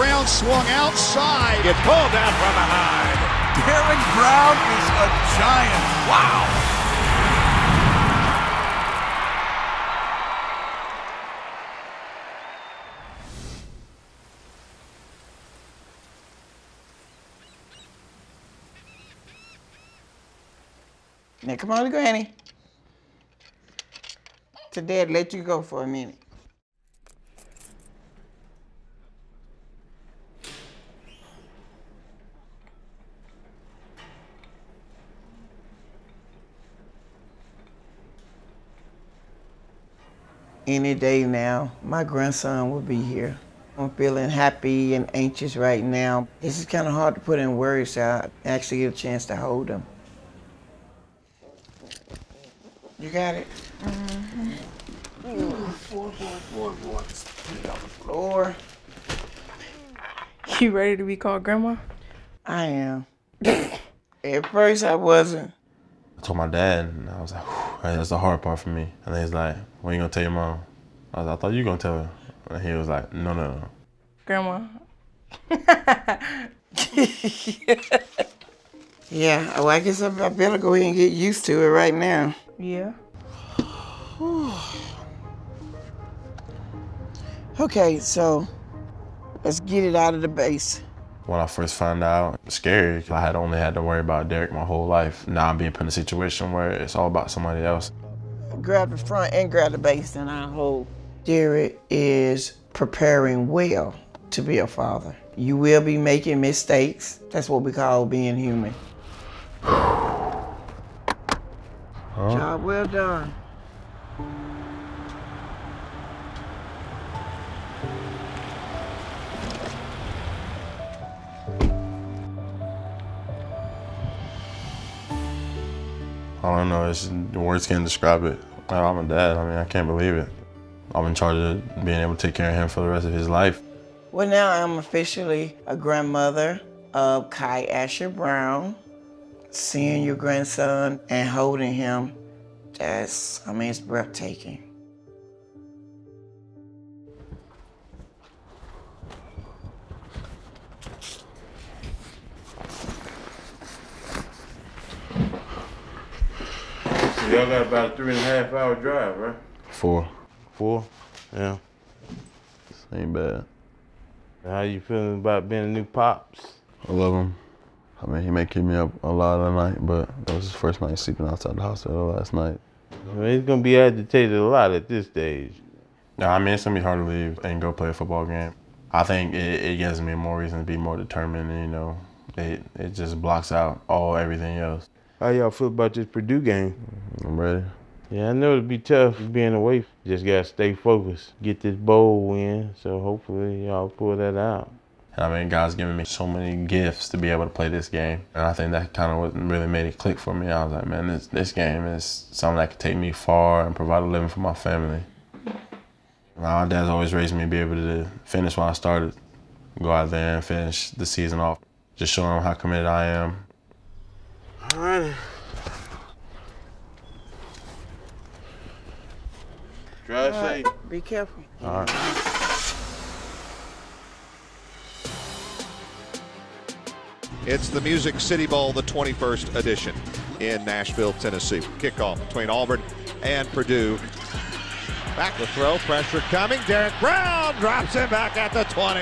Brown swung outside. Gets pulled down from behind. Derrick Brown is a giant. Wow. Now, come on, Granny. To Dad, let you go for a minute. Any day now, my grandson will be here. I'm feeling happy and anxious right now. This is kind of hard to put in words, so I actually get a chance to hold him. You got it? Mm-hmm. Four. Get off the floor. You ready to be called Grandma? I am. At first, I wasn't. I told my dad, and I was like, hey, that's the hard part for me. And he's like, when you gonna tell your mom? I was like, I thought you were gonna tell her. And he was like, no. Grandma. Yeah, well, I guess I better go ahead and get used to it right now. Yeah. Okay, so let's get it out of the base. When I first found out, it was scary. I had only had to worry about Derrick my whole life. Now I'm being put in a situation where it's all about somebody else. Grab the front and grab the base, and I hold. Derrick is preparing well to be a father. You will be making mistakes. That's what we call being human. Oh. Job well done. I don't know, the words can't describe it. I'm a dad, I mean, I can't believe it. I'm in charge of being able to take care of him for the rest of his life. Well, now I'm officially a grandmother of Kai Asher Brown. Seeing your grandson and holding him, that's, I mean, it's breathtaking. Y'all got about a 3.5 hour drive, right? Four? Yeah. This ain't bad. How you feeling about being a new pops? I love him. I mean, he may keep me up a lot of the night, but that was his first night sleeping outside the hospital last night. I mean, he's gonna be agitated a lot at this stage. No, I mean, it's gonna be hard to leave and go play a football game. I think it gives me more reason to be more determined, and, you know, it just blocks out everything else. How y'all feel about this Purdue game? I'm ready. Yeah, I know it'd be tough being away. Just gotta stay focused, get this bowl win, so hopefully y'all pull that out. I mean, God's given me so many gifts to be able to play this game, and I think that kind of what really made it click for me. I was like, man, this game is something that could take me far and provide a living for my family. My dad's always raised me to be able to finish when I started, go out there and finish the season off, just showing him how committed I am. All right. Drive safe. Be careful. All right. It's the Music City Bowl, the 21st edition in Nashville, Tennessee. Kickoff between Auburn and Purdue. Back to throw, pressure coming. Derrick Brown drops him back at the 20.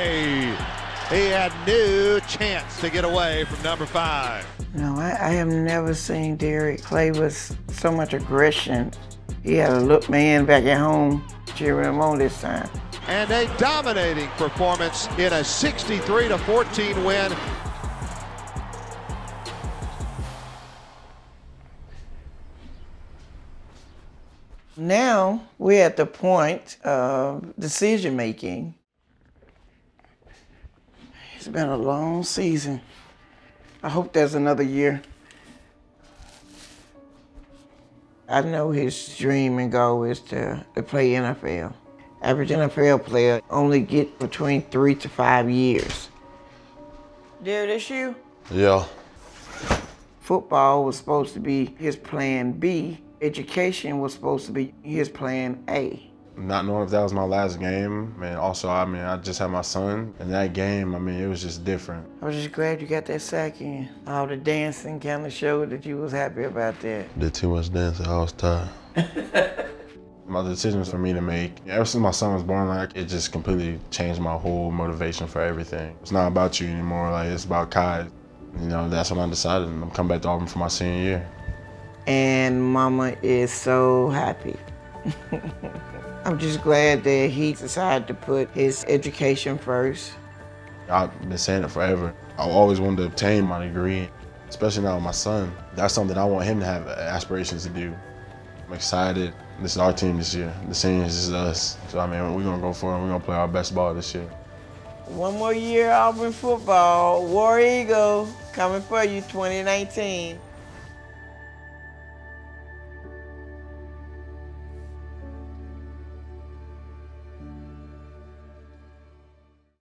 He had no chance to get away from number 5. No, I have never seen Derrick play with so much aggression. He had a look man back at home cheering him on this time. And a dominating performance in a 63-14 win. Now we're at the point of decision making. It's been a long season. I hope there's another year. I know his dream and goal is to play NFL. Average NFL player only get between 3 to 5 years. Dude, this you? Yeah. Football was supposed to be his plan B. Education was supposed to be his plan A. not knowing if that was my last game. And also, I mean, I just had my son. And that game, I mean, it was just different. I was just glad you got that sack in. All the dancing kind of showed that you was happy about that. Did too much dancing, I was tired. My decisions for me to make, ever since my son was born, like, it just completely changed my whole motivation for everything. It's not about you anymore, like, it's about Kai. You know, that's when I decided I'm coming back to Auburn for my senior year. And Mama is so happy. I'm just glad that he decided to put his education first. I've been saying it forever. I always wanted to obtain my degree, especially now with my son. That's something I want him to have aspirations to do. I'm excited. This is our team this year. The seniors is us. So, I mean, we're gonna go for it. We're gonna play our best ball this year. One more year Auburn football. War Eagle coming for you, 2019.